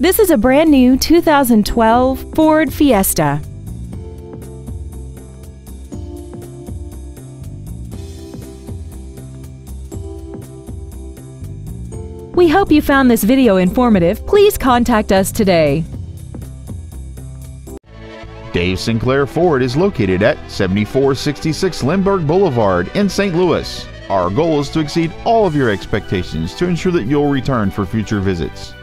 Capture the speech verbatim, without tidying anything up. This is a brand new two thousand twelve Ford Fiesta. We hope you found this video informative. Please contact us today. Dave Sinclair Ford is located at seventy-four sixty-six Lindbergh Boulevard in Saint Louis. Our goal is to exceed all of your expectations to ensure that you'll return for future visits.